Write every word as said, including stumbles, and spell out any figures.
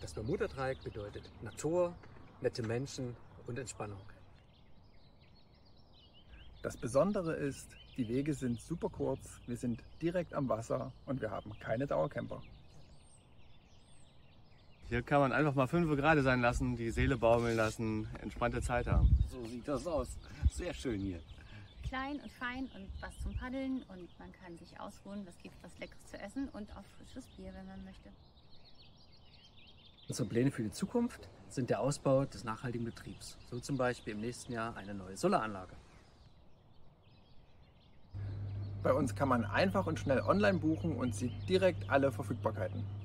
Das Bermudadreieck bedeutet Natur, nette Menschen und Entspannung. Das Besondere ist, die Wege sind super kurz, wir sind direkt am Wasser und wir haben keine Dauercamper. Hier kann man einfach mal fünf gerade sein lassen, die Seele baumeln lassen, entspannte Zeit haben. So sieht das aus. Sehr schön hier. Klein und fein und was zum Paddeln und man kann sich ausruhen, es gibt was Leckeres zu essen und auch frisches Bier, wenn man möchte. Unsere Pläne für die Zukunft sind der Ausbau des nachhaltigen Betriebs, so zum Beispiel im nächsten Jahr eine neue Solaranlage. Bei uns kann man einfach und schnell online buchen und sieht direkt alle Verfügbarkeiten.